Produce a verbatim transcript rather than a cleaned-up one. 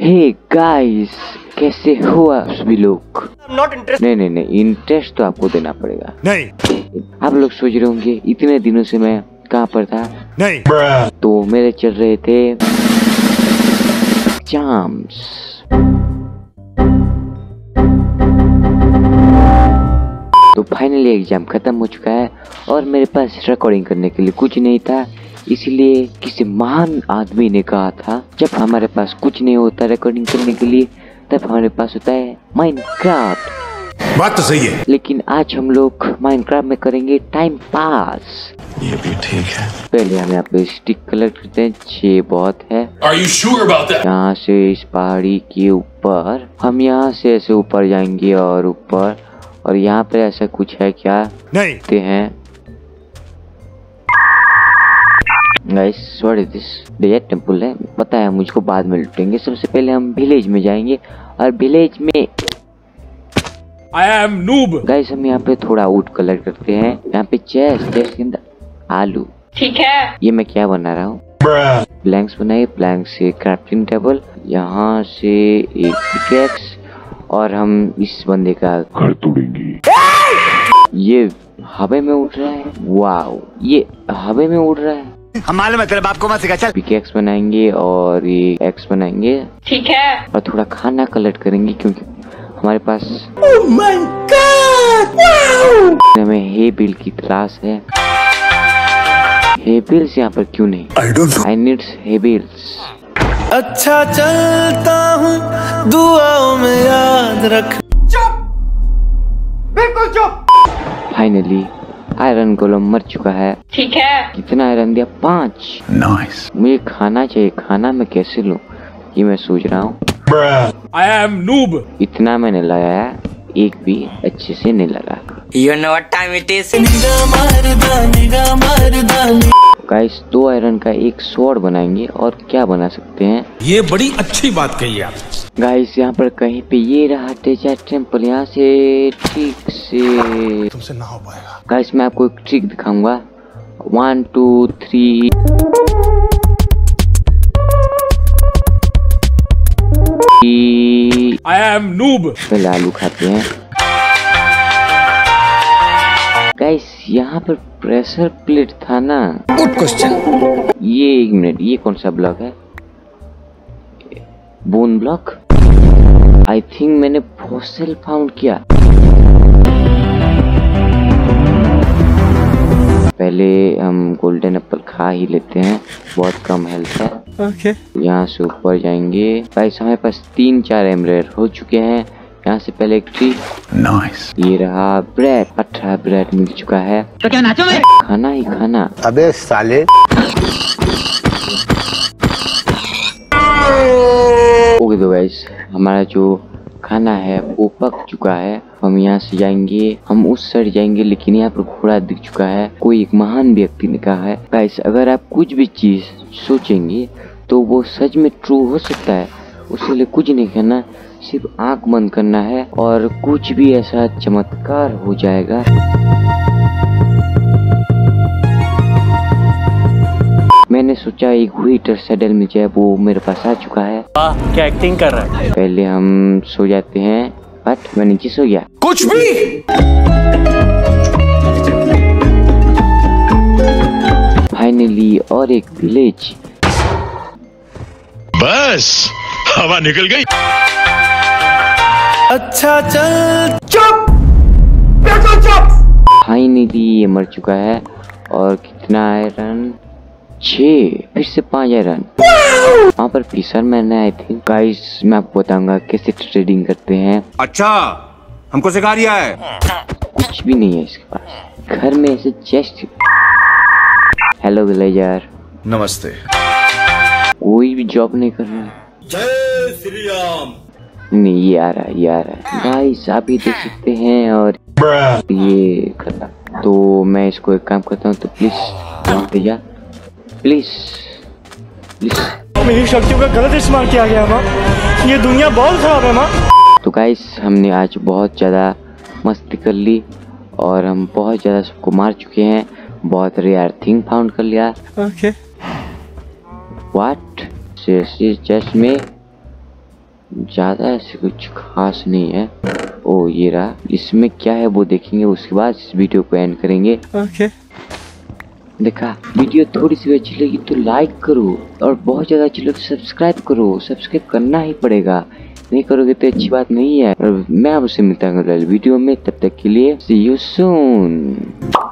Hey guys, कैसे हो आप सभी लोग? नहीं नहीं नहीं, इंटरेस्ट तो आपको देना पड़ेगा। नहीं, आप लोग सोच रहे होंगे इतने दिनों से मैं कहाँ पर था। नहीं, तो मेरे चल रहे थे एग्जाम्स। तो फाइनली एग्जाम खत्म हो चुका है और मेरे पास रिकॉर्डिंग करने के लिए कुछ नहीं था, इसलिए किसी महान आदमी ने कहा था जब हमारे पास कुछ नहीं होता रिकॉर्डिंग करने के लिए तब हमारे पास होता है माइनक्राफ्ट। बात तो सही है, लेकिन आज हम लोग माइनक्राफ्ट में करेंगे टाइम पास। ये भी ठीक है। पहले हम यहाँ पे स्टिक कलेक्ट करते हैं, छह बहुत है। Are you sure about that? यहाँ से इस पहाड़ी के ऊपर हम यहाँ से ऐसे ऊपर जाएंगे और ऊपर, और यहाँ पे ऐसा कुछ है क्या? नहीं ते हैं guys, what is this? Dare temple है, पता है मुझको, बाद में लुटेंगे। सबसे पहले हम विलेज में जाएंगे और विलेज में आई एम नूब। गाइस, हम यहाँ पे थोड़ा वुड कलेक्ट करते हैं। यहाँ पे चेस्ट, चेस्ट के अंदर आलू, ठीक है। ये मैं क्या बना रहा हूँ? प्लैंक्स बनाए, प्लैंक्स से क्राफ्टिंग टेबल, यहाँ से एक पिकेक्स, और हम इस बंदे का घर तोड़ेंगे। ये हवा में उड़ रहा है, वाओ, ये हवा में उड़ रहा है। हमारे मतलब बाप को मत सिखा, चल। पिकेक्स बनाएंगे और ये एक्स बनाएंगे, ठीक है। और थोड़ा खाना कलेक्ट करेंगे क्योंकि हमारे पास oh my God! Wow! हमें हे बिल की तलाश है। हे बिल्स यहाँ पर क्यों नहीं? I don't know. I need hey bills. अच्छा चलता हूँ, दुआओं में याद रख। चुप, बिल्कुल चुप। फाइनली आयरन गोलम मर चुका है, ठीक है। कितना आयरन दिया? पाँच। नाइस। मुझे खाना चाहिए, खाना मैं कैसे लूं ये मैं सोच रहा हूँ। I am noob. इतना मैंने लगाया, एक भी अच्छे से नहीं लगा। You know what time it is. Guys, दो आयरन का एक स्वॉर्ड बनाएंगे। और क्या बना सकते हैं? ये बड़ी अच्छी बात कही आप। गाइस, यहाँ पर कहीं पे ये रहा टेचा टेम्पल, यहाँ से ठीक से तुमसे ना हो पाएगा। गाइस, मैं आपको एक ट्रिक दिखाऊंगा। One two three. I am noob. पहले आलू खाते हैं। गाइस, यहाँ पर प्रेशर प्लेट था ना। Good question. ये एक मिनट, ये कौन सा ब्लॉक है? Bone block. आई थिंक मैंने फॉसिल फाउंड किया। पहले हम गोल्डन एप्पल खा ही लेते हैं, बहुत कम हेल्थ है। ओके, यहाँ से ऊपर जाएंगे। गाइस, हमारे पास तीन चार एमरेड हो चुके हैं। यहाँ से पहले एक ट्री, नाइस। ये रहा ब्रेड, अठारह ब्रेड मिल चुका है। तो क्या नाचो मैं? खाना ही खाना। अबे साले, ओके। तो गाइस, हमारा जो खाना है वो पक चुका है। हम यहाँ से जाएंगे, हम उस साइड जाएंगे, लेकिन यहाँ पर घोड़ा दिख चुका है। कोई एक महान व्यक्ति ने कहा है, गाइस, अगर आप कुछ भी चीज सोचेंगे तो वो सच में ट्रू हो सकता है। उसके लिए कुछ नहीं करना, सिर्फ आंख बंद करना है और कुछ भी ऐसा चमत्कार हो जाएगा। मैंने सोचा एक व्हीटर सैडल मिल जाए, वो मेरे पास आ चुका है। वाह, क्या एक्टिंग कर रहा है। पहले हम सो जाते हैं, बट मैं नीचे सो गया। कुछ भी फाइनली और एक विलेज, बस हवा निकल गई। अच्छा चल, चुप, बिल्कुल चुप। फाइनली ये मर चुका है। और कितना आयरन? छः, फिर से पाँच रन। वहाँ पर फिशर मैन है आई थिंक। गाइस, मैं आपको बताऊंगा कैसे ट्रेडिंग करते हैं। अच्छा, हमको सिखा दिया है। कुछ भी नहीं है इसके पास, घर में ऐसे चेस्ट। हेलो विलेजर, नमस्ते। कोई भी जॉब नहीं कर रहा है। जय श्री राम। नहीं, ये आ रहा है, ये आ रहा है। गाइस, आप ही देख सकते हैं। और ये खत्म। तो मैं इसको एक काम करता हूँ, तो प्लीज वहाँ पे जा, प्लीज प्लीज। मेरी शक्तियों का गलत इस्तेमाल किया गया माँ, ये दुनिया बहुत खराब है माँ। तो गाइस, हमने आज बहुत ज़्यादा मस्ती कर ली और हम बहुत ज़्यादा सबको मार चुके हैं। बहुत रेयर थिंग फाउंड कर लिया। Okay, what? चेस्ट में ज़्यादा ऐसे कुछ खास नहीं है। ओ ये रहा, इसमें क्या है वो देखेंगे उसके बाद इस वीडियो को एंड करेंगे। ओके देखा, वीडियो थोड़ी सी भी अच्छी लगी तो लाइक करो और बहुत ज़्यादा अच्छी लगी सब्सक्राइब करो, सब्सक्राइब करना ही पड़ेगा, नहीं करोगे तो अच्छी बात नहीं है। और मैं आपसे मिलता हूँ वीडियो में, तब तक के लिए सी यू सून।